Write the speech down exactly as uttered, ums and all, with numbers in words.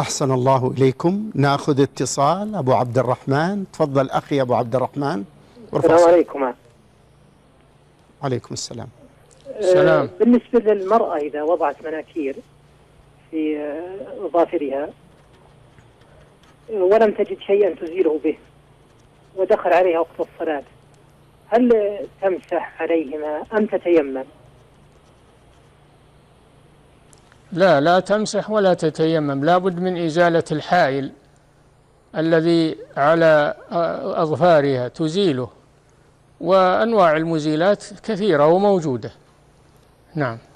أحسن الله إليكم. نأخذ اتصال أبو عبد الرحمن، تفضل أخي أبو عبد الرحمن. السلام عليكم. وعليكم السلام. السلام. بالنسبة للمرأة إذا وضعت مناكير في ظافرها ولم تجد شيئا تزيله به ودخل عليها وقت الصلاة، هل تمسح عليهما أم تتيمم؟ لا لا تمسح ولا تتيمم، لابد من إزالة الحائل الذي على أظفارها تزيله، وأنواع المزيلات كثيرة وموجودة. نعم.